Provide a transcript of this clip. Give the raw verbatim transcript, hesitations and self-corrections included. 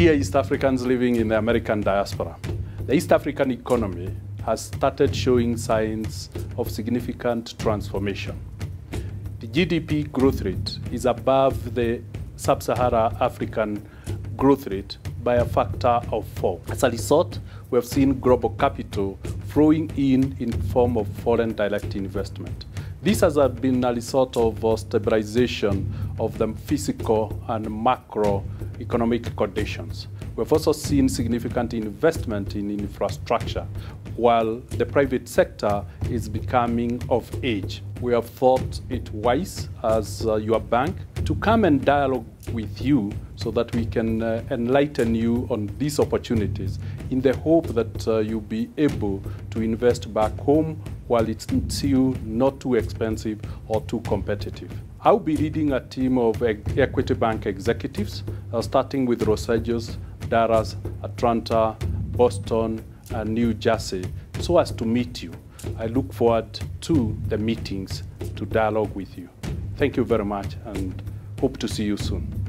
Dear East Africans living in the American diaspora, the East African economy has started showing signs of significant transformation. The G D P growth rate is above the Sub-Saharan African growth rate by a factor of four. As a result, we have seen global capital flowing in in form of foreign direct investment. This has been a result of uh, stabilization of the physical and macroeconomic conditions. We have also seen significant investment in infrastructure, while the private sector is becoming of age. We have thought it wise as uh, your bank to come and dialogue with you so that we can uh, enlighten you on these opportunities in the hope that uh, you'll be able to invest back home while it's still not too expensive or too competitive. I'll be leading a team of Equity Bank executives, uh, starting with Los Angeles, Dallas, Atlanta, Boston, and New Jersey, so as to meet you. I look forward to the meetings to dialogue with you. Thank you very much and hope to see you soon.